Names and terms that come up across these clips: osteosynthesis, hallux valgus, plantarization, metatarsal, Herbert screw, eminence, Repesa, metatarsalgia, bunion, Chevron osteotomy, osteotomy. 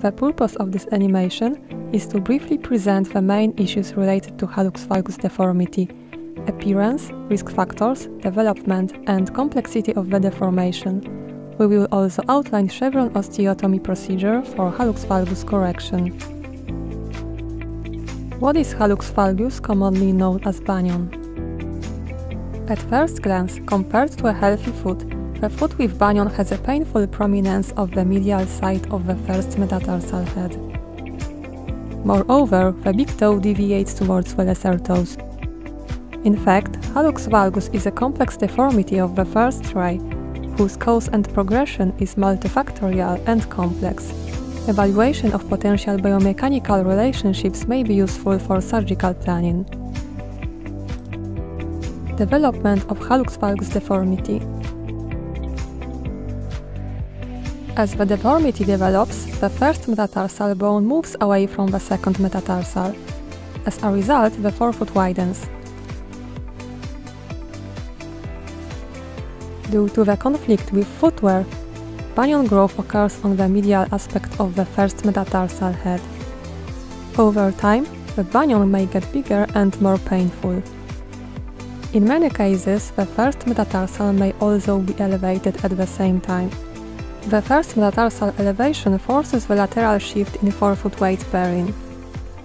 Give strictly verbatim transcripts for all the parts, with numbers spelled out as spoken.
The purpose of this animation is to briefly present the main issues related to hallux valgus deformity: appearance, risk factors, development, and complexity of the deformation. We will also outline Chevron osteotomy procedure for hallux valgus correction. What is hallux valgus, commonly known as bunion? At first glance, compared to a healthy foot, the foot with bunion has a painful prominence of the medial side of the first metatarsal head. Moreover, the big toe deviates towards the lesser toes. In fact, hallux valgus is a complex deformity of the first tray, whose cause and progression is multifactorial and complex. Evaluation of potential biomechanical relationships may be useful for surgical planning. Development of hallux valgus deformity. As the deformity develops, the first metatarsal bone moves away from the second metatarsal. As a result, the forefoot widens. Due to the conflict with footwear, bunion growth occurs on the medial aspect of the first metatarsal head. Over time, the bunion may get bigger and more painful. In many cases, the first metatarsal may also be elevated at the same time. The first metatarsal elevation forces the lateral shift in forefoot weight bearing.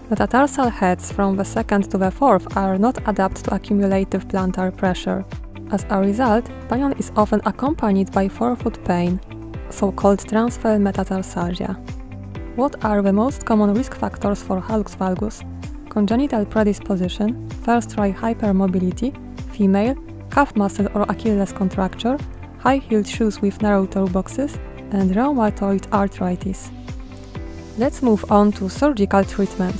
Metatarsal heads from the second to the fourth are not adapted to accumulative plantar pressure. As a result, bunion is often accompanied by forefoot pain, so-called transfer metatarsalgia. What are the most common risk factors for hallux valgus? Congenital predisposition, first-tray hypermobility, female, calf muscle or Achilles contracture, high-heeled shoes with narrow toe boxes, and rheumatoid arthritis. Let's move on to surgical treatment.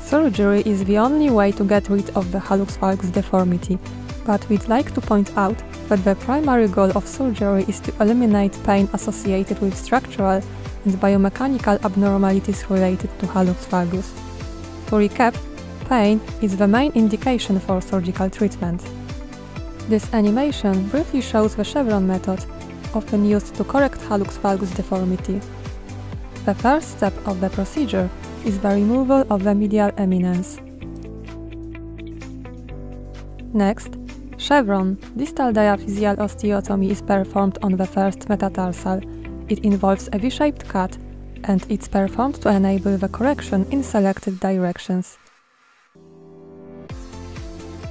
Surgery is the only way to get rid of the hallux valgus deformity, but we'd like to point out that the primary goal of surgery is to eliminate pain associated with structural and biomechanical abnormalities related to hallux valgus. To recap, pain is the main indication for surgical treatment. This animation briefly shows the Chevron method, often used to correct hallux valgus deformity. The first step of the procedure is the removal of the medial eminence. Next, Chevron, distal diaphyseal osteotomy is performed on the first metatarsal. It involves a V-shaped cut, and it's performed to enable the correction in selected directions.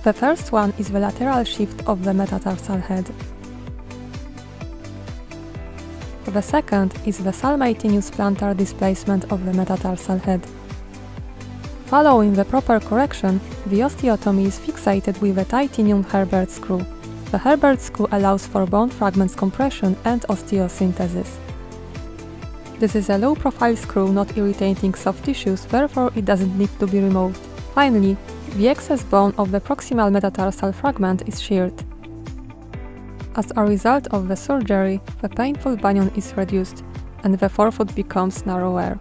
The first one is the lateral shift of the metatarsal head. The second is the salmatinous plantar displacement of the metatarsal head. Following the proper correction, the osteotomy is fixated with a titanium Herbert screw. The Herbert screw allows for bone fragments compression and osteosynthesis. This is a low-profile screw, not irritating soft tissues, therefore it doesn't need to be removed. Finally, the excess bone of the proximal metatarsal fragment is sheared. As a result of the surgery, the painful bunion is reduced, and the forefoot becomes narrower.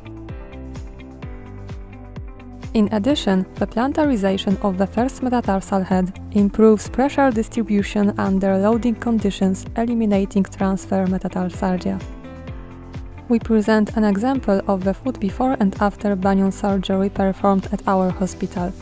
In addition, the plantarization of the first metatarsal head improves pressure distribution under loading conditions, eliminating transfer metatarsalgia. We present an example of the foot before and after bunion surgery performed at our hospital.